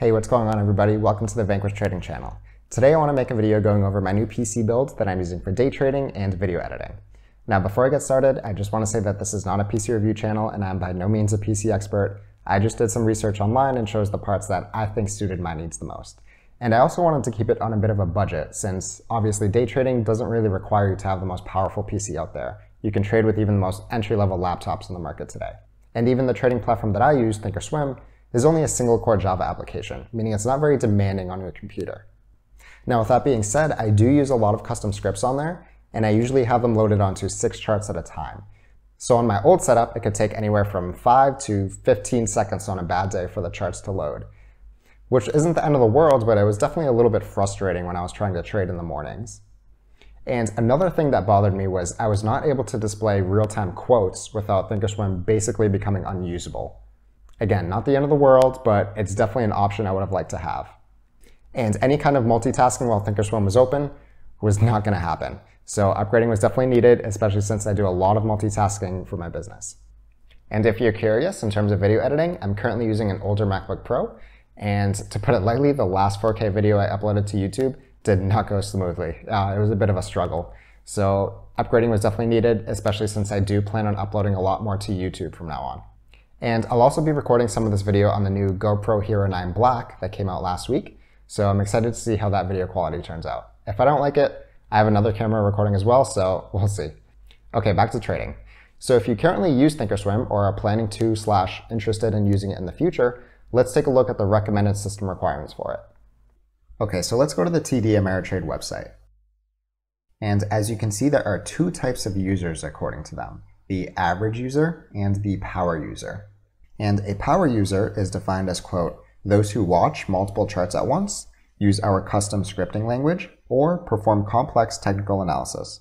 Hey, what's going on everybody? Welcome to the Vanquish Trading channel. Today I want to make a video going over my new PC build that I'm using for day trading and video editing. Now before I get started, I just want to say that this is not a PC review channel and I'm by no means a PC expert. I just did some research online and chose the parts that I think suited my needs the most. And I also wanted to keep it on a bit of a budget since obviously day trading doesn't really require you to have the most powerful PC out there. You can trade with even the most entry-level laptops in the market today. And even the trading platform that I use, Thinkorswim, is only a single-core Java application, meaning it's not very demanding on your computer. Now with that being said, I do use a lot of custom scripts on there, and I usually have them loaded onto 6 charts at a time. So on my old setup, it could take anywhere from 5 to 15 seconds on a bad day for the charts to load, which isn't the end of the world, but it was definitely a little bit frustrating when I was trying to trade in the mornings. And another thing that bothered me was I was not able to display real-time quotes without Thinkorswim basically becoming unusable. Again, not the end of the world, but it's definitely an option I would have liked to have. And any kind of multitasking while Thinkorswim was open was not going to happen. So upgrading was definitely needed, especially since I do a lot of multitasking for my business. And if you're curious in terms of video editing, I'm currently using an older MacBook Pro, and to put it lightly, the last 4K video I uploaded to YouTube did not go smoothly. It was a bit of a struggle. So upgrading was definitely needed, especially since I do plan on uploading a lot more to YouTube from now on. And I'll also be recording some of this video on the new GoPro Hero 9 Black that came out last week, so I'm excited to see how that video quality turns out. If I don't like it, I have another camera recording as well, so we'll see. Okay, back to trading. So if you currently use Thinkorswim or are planning to / interested in using it in the future, let's take a look at the recommended system requirements for it. Okay, so let's go to the TD Ameritrade website. And as you can see, there are two types of users according to them: the average user and the power user. And a power user is defined as, quote, those who watch multiple charts at once, use our custom scripting language, or perform complex technical analysis.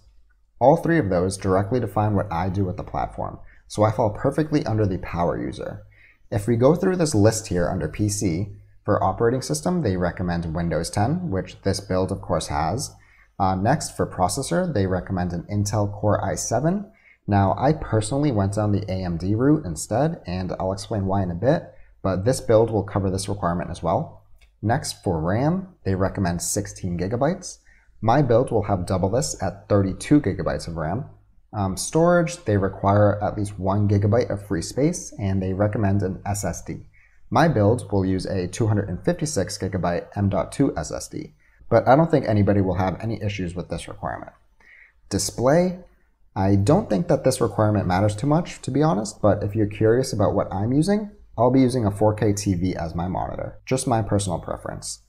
All three of those directly define what I do with the platform, so I fall perfectly under the power user. If we go through this list here under PC, for operating system, they recommend Windows 10, which this build of course has. Next, for processor, they recommend an Intel Core i7, Now, I personally went down the AMD route instead, and I'll explain why in a bit, but this build will cover this requirement as well. Next, for RAM, they recommend 16 gigabytes. My build will have double this at 32 gigabytes of RAM. Storage, they require at least 1 gigabyte of free space, and they recommend an SSD. My build will use a 256 gigabyte M.2 SSD, but I don't think anybody will have any issues with this requirement. Display, I don't think that this requirement matters too much, to be honest, but if you're curious about what I'm using, I'll be using a 4K TV as my monitor, just my personal preference.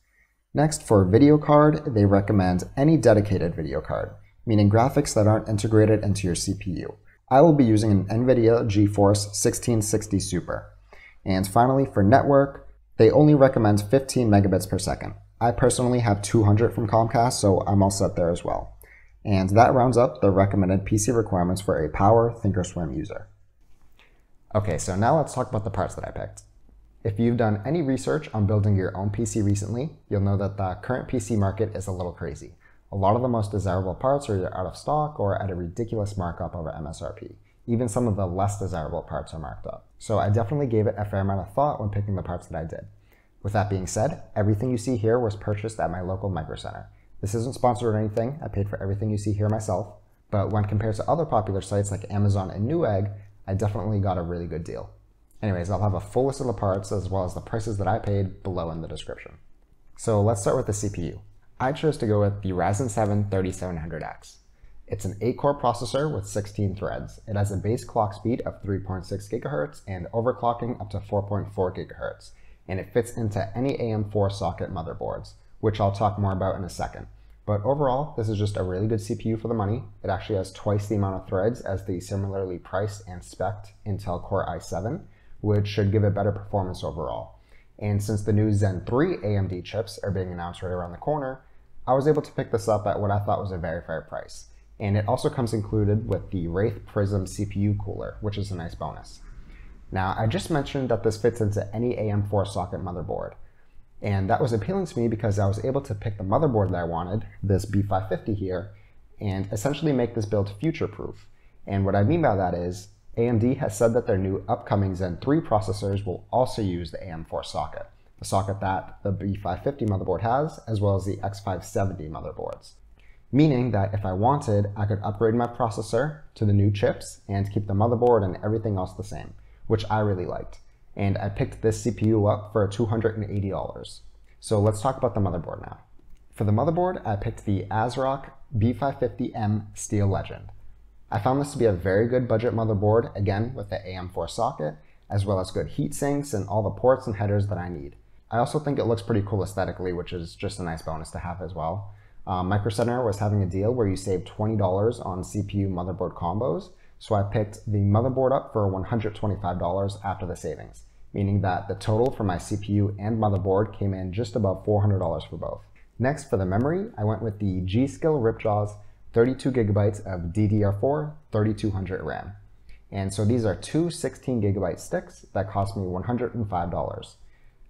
Next, for video card, they recommend any dedicated video card, meaning graphics that aren't integrated into your CPU. I will be using an NVIDIA GeForce 1660 Super. And finally, for network, they only recommend 15 megabits per second. I personally have 200 from Comcast, so I'm all set there as well. And that rounds up the recommended PC requirements for a power Thinkorswim user. Okay, so now let's talk about the parts that I picked. If you've done any research on building your own PC recently, you'll know that the current PC market is a little crazy. A lot of the most desirable parts are either out of stock or at a ridiculous markup over MSRP. Even some of the less desirable parts are marked up. So I definitely gave it a fair amount of thought when picking the parts that I did. With that being said, everything you see here was purchased at my local Micro Center. This isn't sponsored or anything, I paid for everything you see here myself, but when compared to other popular sites like Amazon and Newegg, I definitely got a really good deal. Anyways, I'll have a full list of the parts as well as the prices that I paid below in the description. So let's start with the CPU. I chose to go with the Ryzen 7 3700X. It's an 8-core processor with 16 threads. It has a base clock speed of 3.6 GHz and overclocking up to 4.4 GHz, and it fits into any AM4 socket motherboards, which I'll talk more about in a second. But overall, this is just a really good CPU for the money. It actually has twice the amount of threads as the similarly priced and spec'd Intel Core i7, which should give it better performance overall. And since the new Zen 3 AMD chips are being announced right around the corner, I was able to pick this up at what I thought was a very fair price. And it also comes included with the Wraith Prism CPU cooler, which is a nice bonus. Now, I just mentioned that this fits into any AM4 socket motherboard, and that was appealing to me because I was able to pick the motherboard that I wanted, this B550 here, and essentially make this build future-proof. And what I mean by that is, AMD has said that their new upcoming Zen 3 processors will also use the AM4 socket, the socket that the B550 motherboard has, as well as the X570 motherboards. Meaning that if I wanted, I could upgrade my processor to the new chips and keep the motherboard and everything else the same, which I really liked. And I picked this CPU up for $280. So let's talk about the motherboard now. For the motherboard, I picked the ASRock B550M Steel Legend. I found this to be a very good budget motherboard, again with the AM4 socket, as well as good heat sinks and all the ports and headers that I need. I also think it looks pretty cool aesthetically, which is just a nice bonus to have as well. Micro Center was having a deal where you save $20 on CPU motherboard combos, so I picked the motherboard up for $125 after the savings, meaning that the total for my CPU and motherboard came in just above $400 for both. Next, for the memory, I went with the G-Skill Ripjaws 32GB of DDR4-3200 RAM. And so these are two 16GB sticks that cost me $105.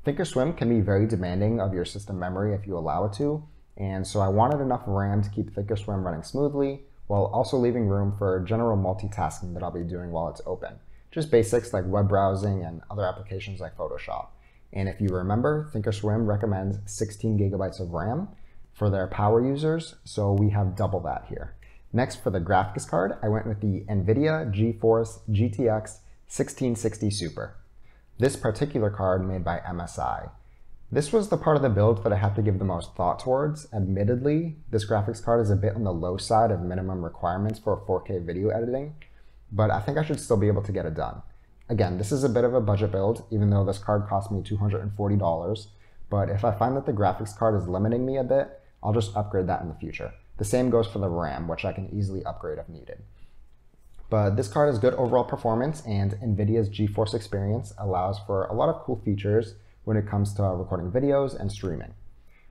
Thinkorswim can be very demanding of your system memory if you allow it to, and so I wanted enough RAM to keep Thinkorswim running smoothly, while also leaving room for general multitasking that I'll be doing while it's open. Just basics like web browsing and other applications like Photoshop. And if you remember, Thinkorswim recommends 16GB of RAM for their power users, so we have double that here. Next, for the graphics card, I went with the NVIDIA GeForce GTX 1660 Super. This particular card made by MSI. This was the part of the build that I had to give the most thought towards. Admittedly, this graphics card is a bit on the low side of minimum requirements for 4K video editing, but I think I should still be able to get it done. Again, this is a bit of a budget build, even though this card cost me $240, but if I find that the graphics card is limiting me a bit, I'll just upgrade that in the future. The same goes for the RAM, which I can easily upgrade if needed. But this card has good overall performance, and NVIDIA's GeForce experience allows for a lot of cool features when it comes to recording videos and streaming.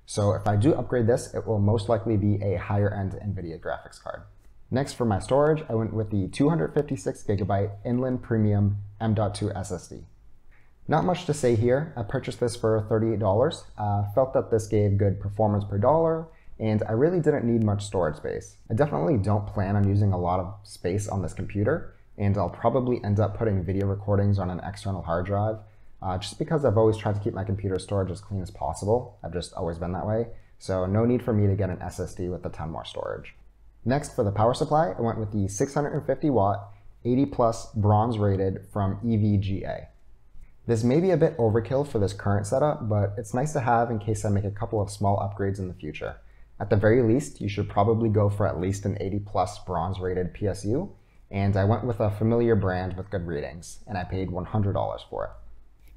So if I do upgrade this, it will most likely be a higher-end NVIDIA graphics card. Next, for my storage, I went with the 256GB Inland Premium M.2 SSD. Not much to say here. I purchased this for $38. Felt that this gave good performance per dollar, and I really didn't need much storage space. I definitely don't plan on using a lot of space on this computer, and I'll probably end up putting video recordings on an external hard drive, just because I've always tried to keep my computer storage as clean as possible. I've just always been that way, so no need for me to get an SSD with a ton more storage. Next, for the power supply, I went with the 650-watt 80+ bronze rated from EVGA. This may be a bit overkill for this current setup, but it's nice to have in case I make a couple of small upgrades in the future. At the very least, you should probably go for at least an 80+ bronze rated PSU, and I went with a familiar brand with good ratings, and I paid $100 for it.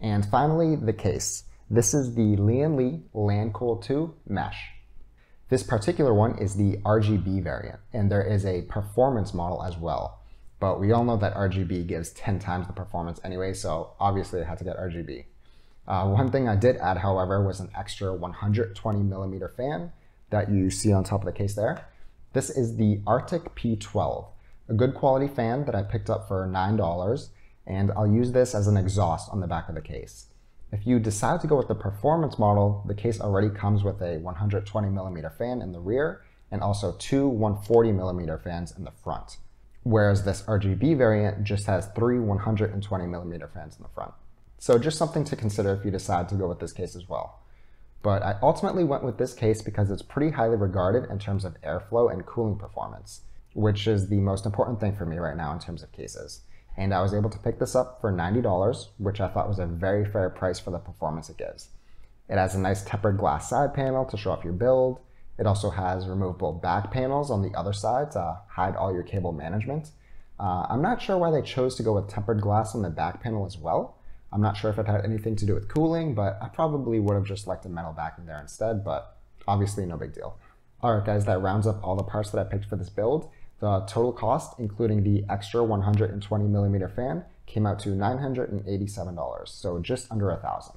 And finally, the case. This is the Lian Li Lancool 2 Mesh. This particular one is the RGB variant, and there is a performance model as well. But we all know that RGB gives 10 times the performance anyway, so obviously I had to get RGB. One thing I did add, however, was an extra 120mm fan that you see on top of the case there. This is the Arctic P12, a good quality fan that I picked up for $9, and I'll use this as an exhaust on the back of the case. If you decide to go with the performance model, the case already comes with a 120mm fan in the rear, and also two 140mm fans in the front. Whereas this RGB variant just has three 120mm fans in the front. So just something to consider if you decide to go with this case as well. But I ultimately went with this case because it's pretty highly regarded in terms of airflow and cooling performance, which is the most important thing for me right now in terms of cases. And I was able to pick this up for $90, which I thought was a very fair price for the performance it gives. It has a nice tempered glass side panel to show off your build. It also has removable back panels on the other side to hide all your cable management. I'm not sure why they chose to go with tempered glass on the back panel as well. I'm not sure if it had anything to do with cooling, but I probably would have just liked a metal backing there instead, but obviously no big deal. All right guys, that rounds up all the parts that I picked for this build. The total cost, including the extra 120mm fan, came out to $987, so just under $1,000.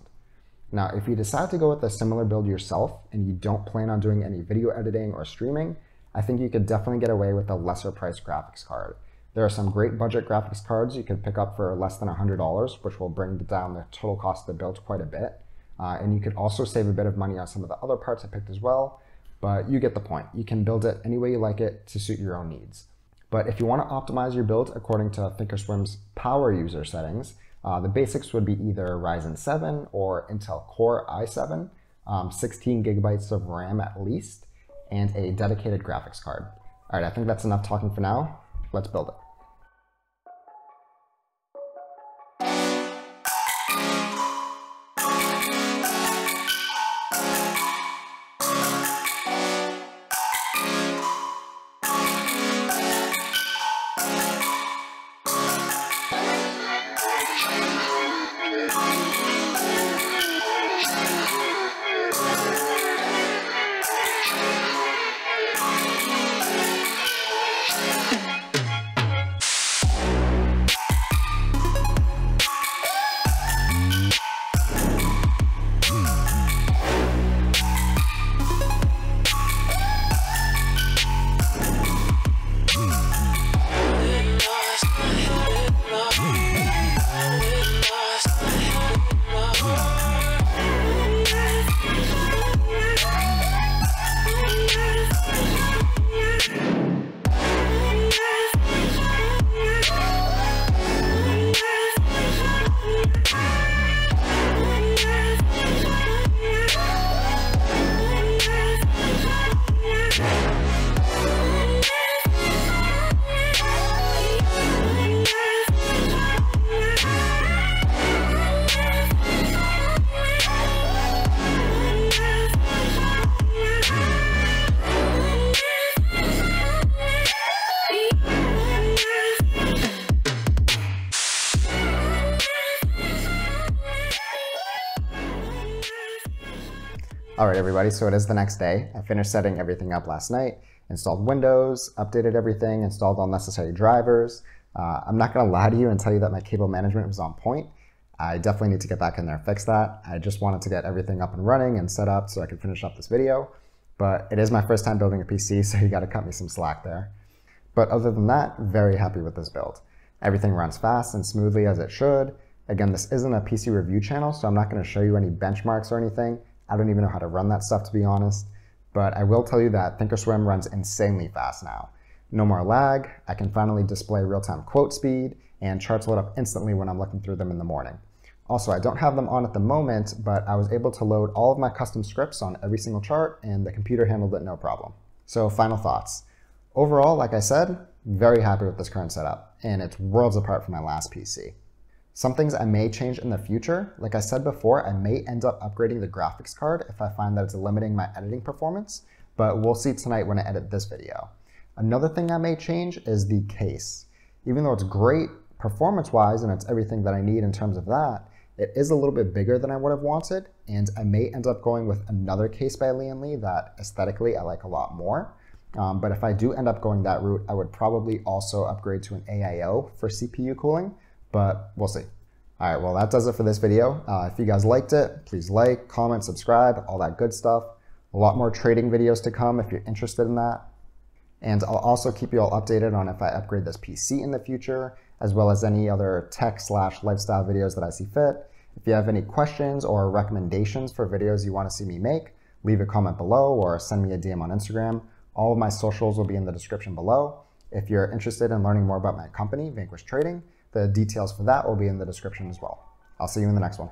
Now, if you decide to go with a similar build yourself and you don't plan on doing any video editing or streaming, I think you could definitely get away with a lesser priced graphics card. There are some great budget graphics cards you could pick up for less than $100, which will bring down the total cost of the build quite a bit. And you could also save a bit of money on some of the other parts I picked as well, but you get the point. You can build it any way you like it to suit your own needs. But if you want to optimize your build according to Thinkorswim's power user settings, The basics would be either Ryzen 7 or Intel Core i7, 16 gigabytes of RAM at least, and a dedicated graphics card. All right, I think that's enough talking for now. Let's build it. All right, everybody, so it is the next day. I finished setting everything up last night, installed Windows, updated everything, installed all necessary drivers. I'm not gonna lie to you and tell you that my cable management was on point. I definitely need to get back in there and fix that. I just wanted to get everything up and running and set up so I could finish up this video, but it is my first time building a PC, so you gotta cut me some slack there. But other than that, very happy with this build. Everything runs fast and smoothly as it should. Again, this isn't a PC review channel, so I'm not gonna show you any benchmarks or anything. I don't even know how to run that stuff, to be honest, but I will tell you that Thinkorswim runs insanely fast now. No more lag, I can finally display real-time quote speed, and charts load up instantly when I'm looking through them in the morning. Also, I don't have them on at the moment, but I was able to load all of my custom scripts on every single chart, and the computer handled it no problem. So final thoughts. Overall, like I said, very happy with this current setup, and it's worlds apart from my last PC. Some things I may change in the future. Like I said before, I may end up upgrading the graphics card if I find that it's limiting my editing performance, but we'll see tonight when I edit this video. Another thing I may change is the case. Even though it's great performance-wise and it's everything that I need in terms of that, it is a little bit bigger than I would have wanted, and I may end up going with another case by Lian Li that aesthetically I like a lot more. But if I do end up going that route, I would probably also upgrade to an AIO for CPU cooling, but we'll see. All right, well, that does it for this video. If you guys liked it, please like, comment, subscribe, all that good stuff. A lot more trading videos to come if you're interested in that. And I'll also keep you all updated on if I upgrade this PC in the future, as well as any other tech/lifestyle videos that I see fit. If you have any questions or recommendations for videos you want to see me make, leave a comment below or send me a DM on Instagram. All of my socials will be in the description below. If you're interested in learning more about my company, Vanquish Trading, the details for that will be in the description as well. I'll see you in the next one.